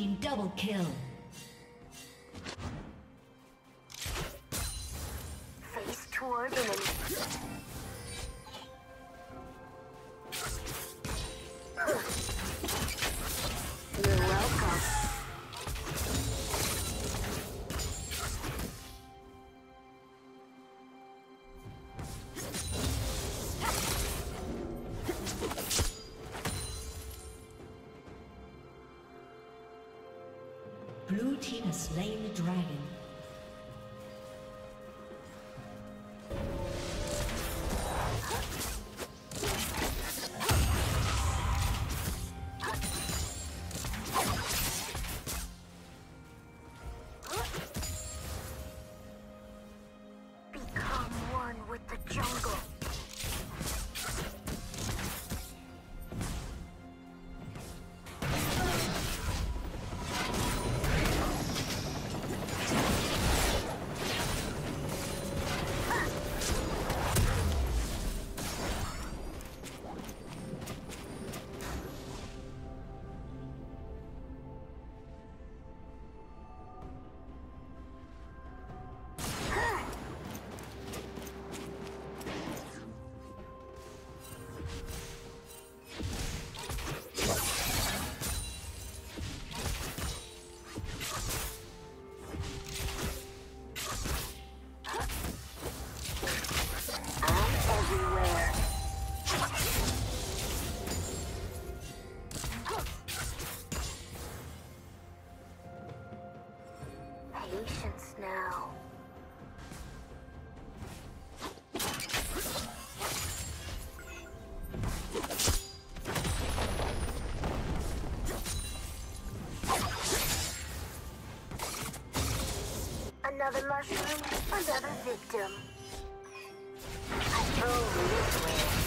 team double kill. Face toward an enemy. Blue team has slain the dragon. Become one with the jungle. Patience now. Another mushroom, another victim. I totally agree.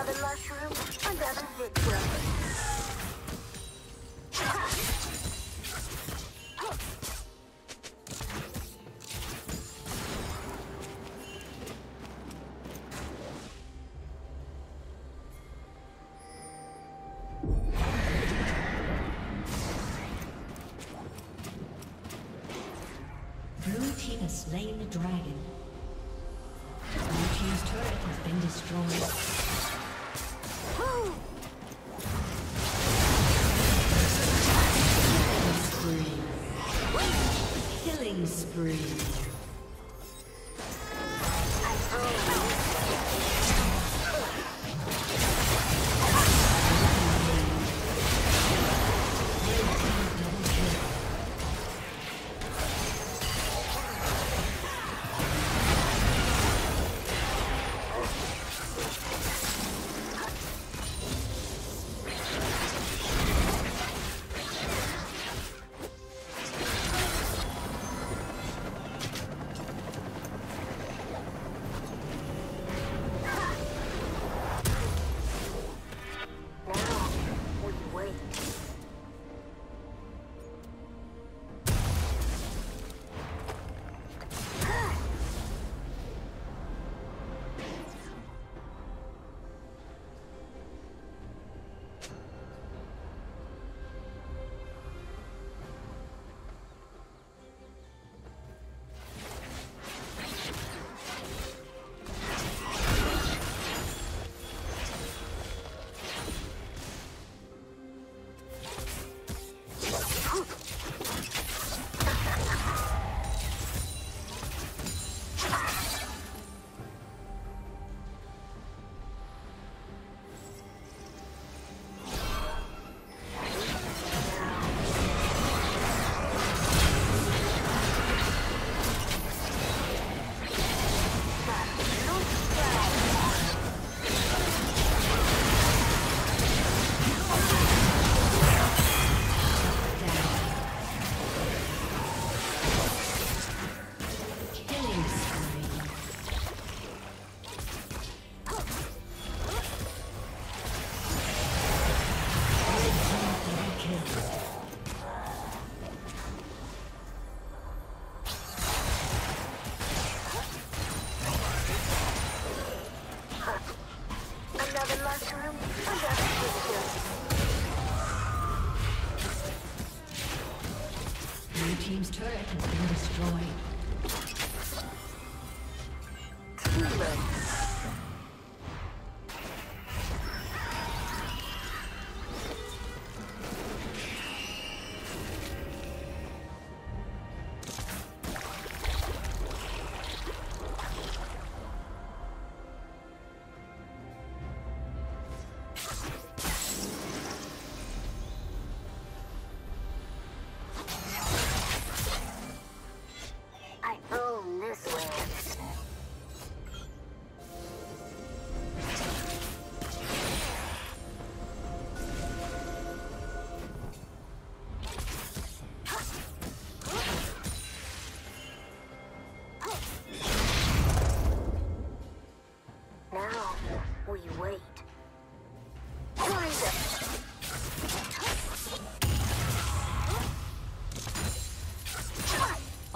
Another mushroom, another victim. Blue team has slain the dragon. Team's turret has been destroyed.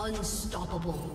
Unstoppable.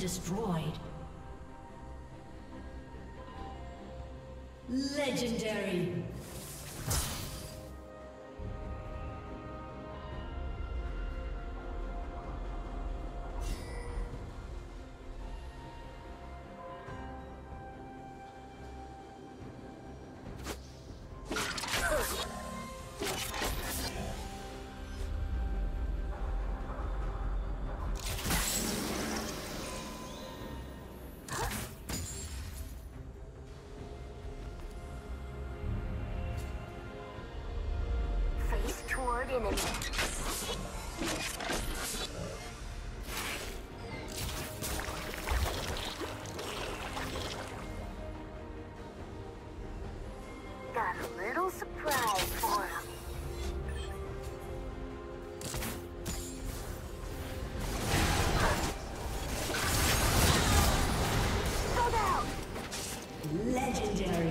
Destroyed. Legendary. Got a little surprise for him. Sold out! Legendary.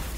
destroyed.